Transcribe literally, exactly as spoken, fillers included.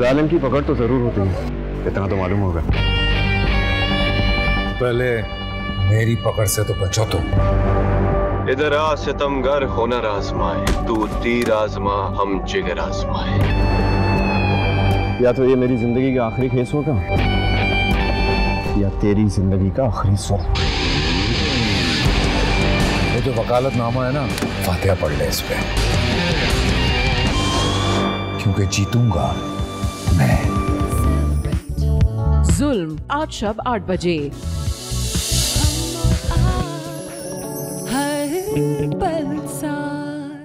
जालिम की पकड़ तो जरूर होती है, इतना तो मालूम होगा। पहले मेरी पकड़ से तो बचो तुम। इधर आ सितमगर, हुनर आजमाए तू, तीर आजमा हम जिगर आजमाए। या तो ये मेरी जिंदगी का आखिरी खेस होगा या तेरी जिंदगी का आखिरी सुर। ये जो वकालतनामा है ना, फातिहा पढ़ ले इस पे, क्योंकि जीतूंगा मैं। जुल्म आज शब आठ बजे।